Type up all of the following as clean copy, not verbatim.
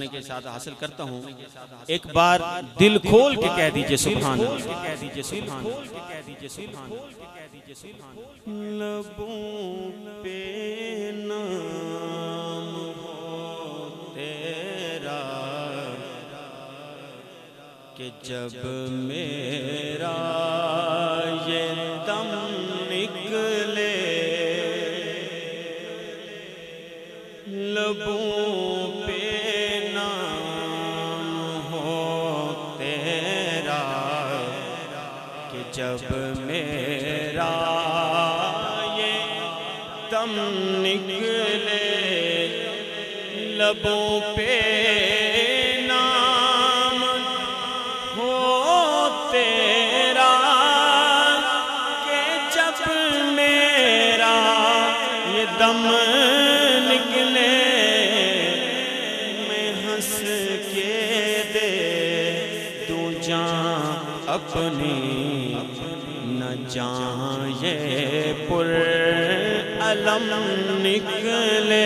के साथ हासिल करता हूँ। एक बार दिल खोल के कह दीजिए सुभान अल्लाह के जब मेरा ये दम निकले लबों जब मेरा ये दम निकले लबों पे नाम हो तेरा के जब मेरा ये दम निकले मैं हंस के दे दूं जान अपनी जहाँ ये पुर अलम निकले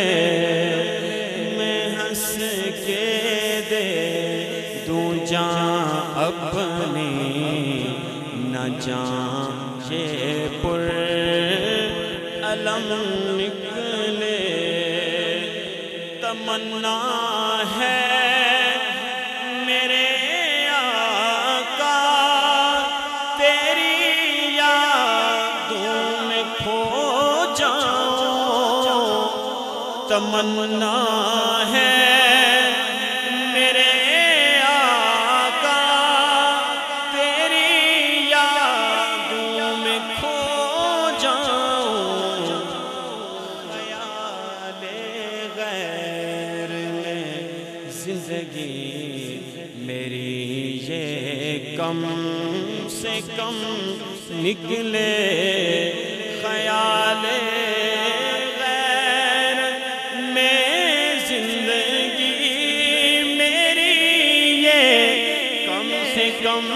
मैं हंस के दे दूं जहाँ अपनी न जहाँ ये पुर अलम निकले। तमन्ना है तमन्ना है मेरे आका तेरी यादों में खो जाऊं ख्याले गैर में जिंदगी मेरी ये कम से कम निकले ख्याले कम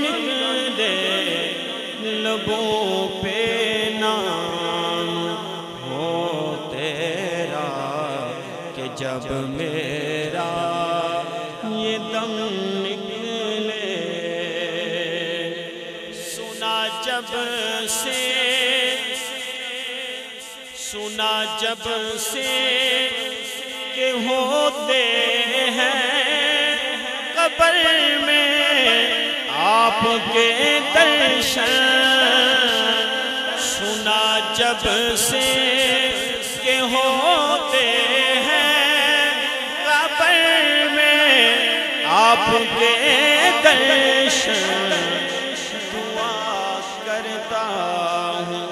निकले लबों पे नाम हो तेरा के जब मेरा ये दम निकले। सुना जब से के होते हैं कब्र में आपके दर्शन सुना जब से के होते हैं कब्र में आपके दर्शन दुआ करता हूँ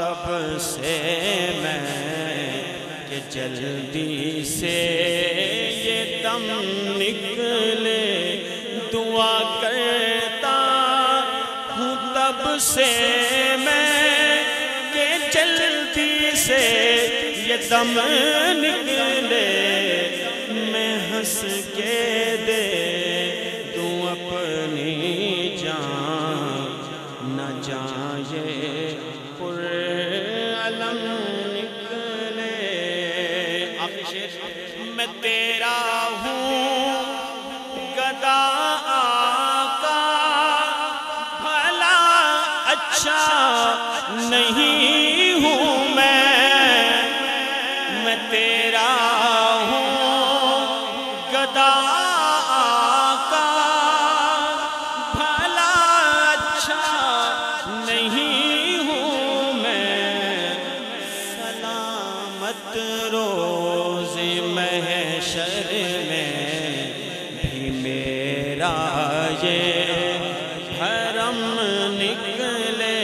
तब से मैं कि जल्दी से ये दम निकले दुआ करता हूँ तब से मैं के जल्दी से ये दम निकले मैं हंस के दे दूं अपनी जान न जाए पुर अलम निकले। मैं तेरा हूँ गदा आका भला अच्छा नहीं हूँ मैं तेरा हूँ गदा आका भला अच्छा नहीं हूँ मैं सलामत रोज महशर में मेरा ये भरम निकले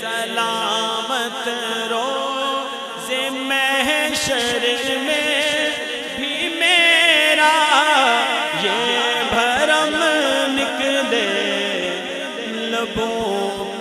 सलामत रोज़े महशर में भी मेरा ये भरम निकले लबों